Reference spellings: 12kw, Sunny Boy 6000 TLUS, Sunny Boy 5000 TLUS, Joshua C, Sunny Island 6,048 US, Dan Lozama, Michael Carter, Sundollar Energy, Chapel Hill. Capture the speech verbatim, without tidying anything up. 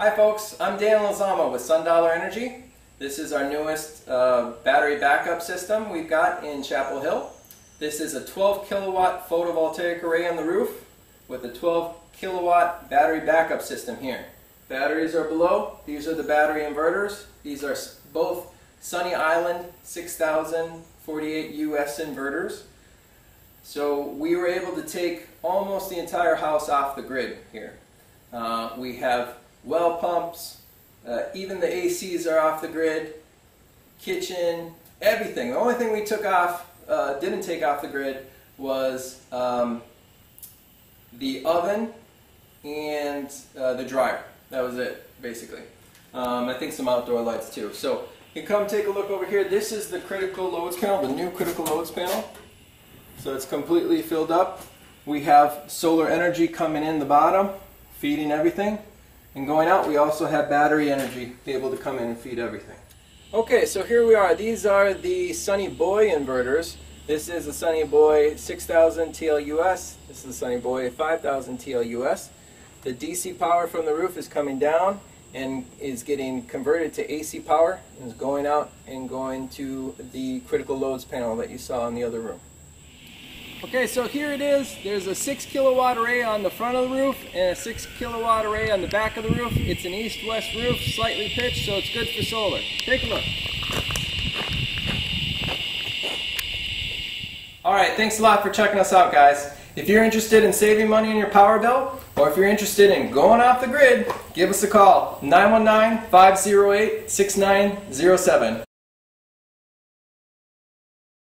Hi folks, I'm Dan Lozama with Sundollar Energy. This is our newest uh, battery backup system we've got in Chapel Hill. This is a twelve kilowatt photovoltaic array on the roof with a twelve kilowatt battery backup system here. Batteries are below. These are the battery inverters. These are both Sunny Island six thousand forty-eight U S inverters. So we were able to take almost the entire house off the grid here. Uh, we have well pumps, uh, even the A Cs are off the grid, kitchen, everything. The only thing we took off, uh, didn't take off the grid, was um, the oven and uh, the dryer. That was it, basically. Um, I think some outdoor lights too. So you come take a look over here. This is the critical loads panel, the new critical loads panel. So it's completely filled up. We have solar energy coming in the bottom, feeding everything. And going out, we also have battery energy able to come in and feed everything. Okay, so here we are. These are the Sunny Boy inverters. This is the Sunny Boy six thousand T L U S. This is the Sunny Boy five thousand T L U S. The D C power from the roof is coming down and is getting converted to A C power and is going out and going to the critical loads panel that you saw in the other room. Okay, so here it is. There's a six kilowatt array on the front of the roof and a six kilowatt array on the back of the roof. It's an east-west roof, slightly pitched, so it's good for solar. Take a look. All right, thanks a lot for checking us out, guys. If you're interested in saving money on your power bill, or if you're interested in going off the grid, give us a call, nine one nine, five oh eight, six nine oh seven.